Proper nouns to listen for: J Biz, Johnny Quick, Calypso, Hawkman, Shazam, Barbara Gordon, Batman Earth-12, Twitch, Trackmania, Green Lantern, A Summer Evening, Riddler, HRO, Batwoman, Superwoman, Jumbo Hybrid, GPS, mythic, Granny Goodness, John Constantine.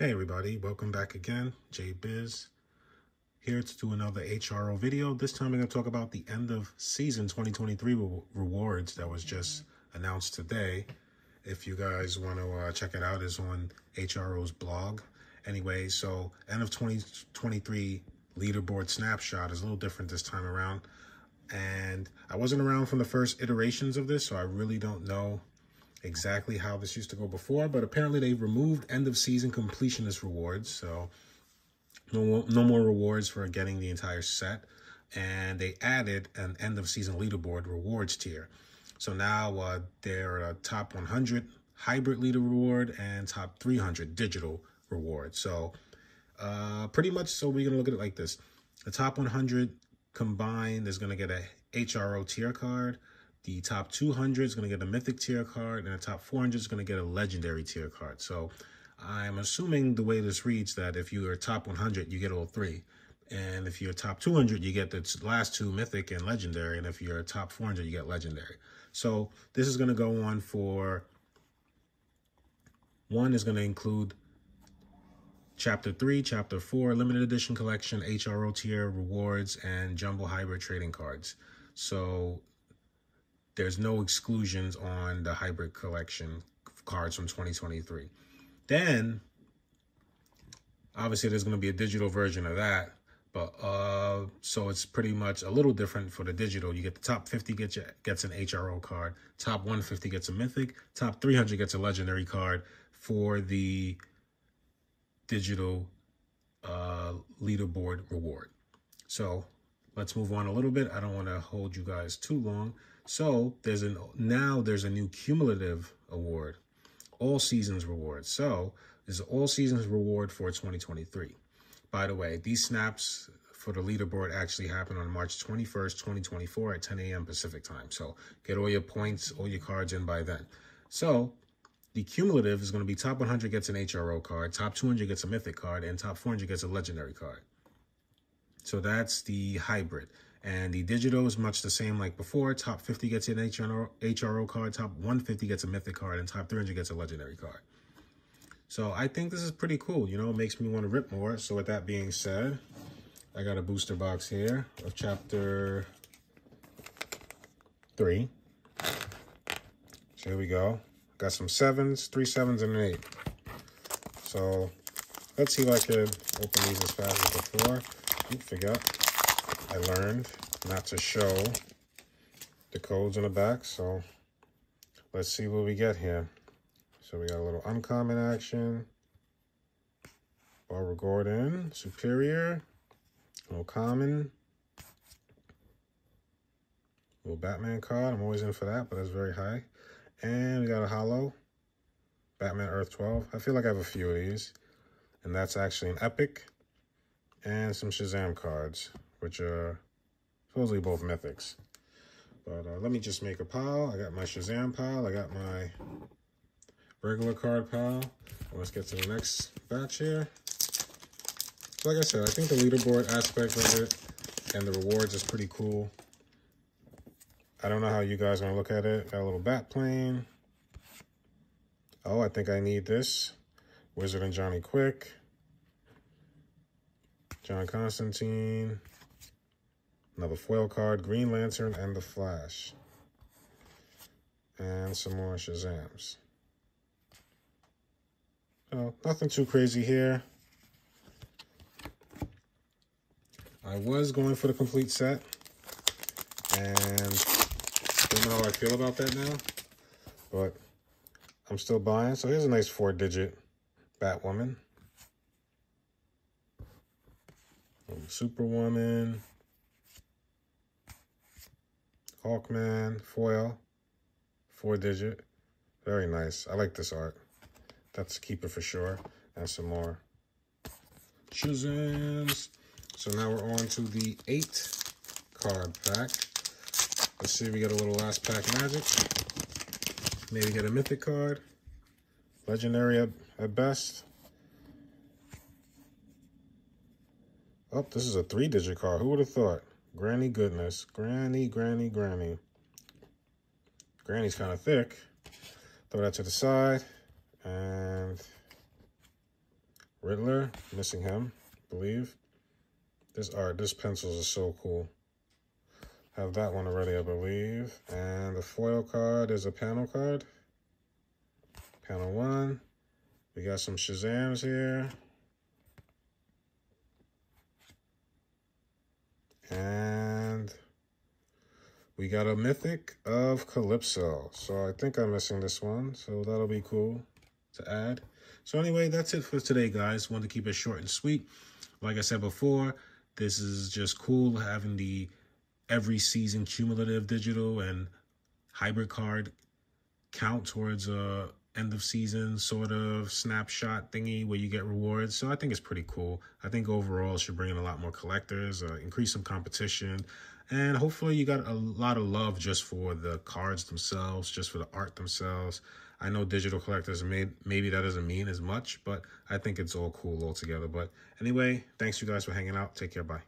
Hey everybody, welcome back again. J Biz here to do another HRO video. This time I'm going to talk about the end of season 2023 rewards that was just announced today. If you guys want to check it out, it's on HRO's blog. Anyway, so end of 2023 leaderboard snapshot is a little different this time around. And I wasn't around from the first iterations of this, so I really don't know exactly how this used to go before, but apparently they've removed end of season completionist rewards, so no more rewards for getting the entire set, and they added an end of season leaderboard rewards tier. So now they're top 100 hybrid leader reward and top 300 digital reward. So pretty much, so we're gonna look at it like this: the top 100 combined is gonna get a HRO tier card. The top 200 is going to get a mythic tier card, and the top 400 is going to get a legendary tier card. So I'm assuming the way this reads that if you are top 100, you get all three. And if you're top 200, you get the last two, mythic and legendary. And if you're top 400, you get legendary. So this is going to go on for, one is going to include Chapter 3, Chapter 4, Limited Edition Collection, HRO tier rewards, and Jumbo Hybrid trading cards. So there's no exclusions on the hybrid collection cards from 2023. Then, obviously, there's going to be a digital version of that. But so it's pretty much a little different for the digital. You get the top 50 gets an HRO card. Top 150 gets a mythic. Top 300 gets a legendary card for the digital leaderboard reward. So let's move on a little bit. I don't want to hold you guys too long. So there's a new cumulative award, all seasons reward. So there's an all seasons reward for 2023. By the way, these snaps for the leaderboard actually happen on March 21st, 2024 at 10 a.m. Pacific time. So get all your points, all your cards in by then. So the cumulative is going to be top 100 gets an HRO card, top 200 gets a mythic card, and top 400 gets a legendary card. So that's the hybrid. And the digital is much the same like before. Top 50 gets an HRO card, top 150 gets a mythic card, and top 300 gets a legendary card. So I think this is pretty cool. You know, it makes me want to rip more. So with that being said, I got a booster box here of Chapter 3. So here we go. Got some 7s, 3 7s, and an 8. So let's see if I could open these as fast as before. Oops, forgot. I learned not to show the codes on the back, so let's see what we get here. So we got a little uncommon action, Barbara Gordon, superior, a little common, a little Batman card. I'm always in for that, but that's very high. And we got a holo, Batman Earth-12. I feel like I have a few of these, and that's actually an epic, and some Shazam cards, which are supposedly both mythics. But let me just make a pile. I got my Shazam pile. I got my regular card pile. Let's get to the next batch here. So like I said, I think the leaderboard aspect of it and the rewards is pretty cool. I don't know how you guys are going to look at it. Got a little bat plane. Oh, I think I need this. Wizard and Johnny Quick. John Constantine. Another foil card, Green Lantern, and the Flash. And some more Shazams. So, nothing too crazy here. I was going for the complete set. And I don't know how I feel about that now. But I'm still buying. So here's a nice 4-digit Batwoman. Superwoman. Hawkman, foil, 4-digit. Very nice. I like this art. That's a keeper for sure. And some more Shazams. So now we're on to the 8-card pack. Let's see if we get a little last pack magic. Maybe get a mythic card. Legendary at best. Oh, this is a 3-digit card. Who would have thought? Granny Goodness. Granny. Granny's kind of thick. Throw that to the side. And Riddler, missing him, I believe. This art, this pencils is so cool. Have that one already, I believe. And the foil card is a panel card. Panel one. We got some Shazams here. And we got a mythic of Calypso. So I think I'm missing this one. So that'll be cool to add. So anyway, that's it for today, guys. Wanted to keep it short and sweet. Like I said before, this is just cool having the every season cumulative digital and hybrid card count towards a end of season sort of snapshot thingy where you get rewards. So I think it's pretty cool. I think overall it should bring in a lot more collectors, increase some competition, and hopefully you got a lot of love just for the cards themselves, just for the art themselves. I know digital collectors, maybe that doesn't mean as much, but I think it's all cool altogether. But anyway, thanks you guys for hanging out. Take care. Bye.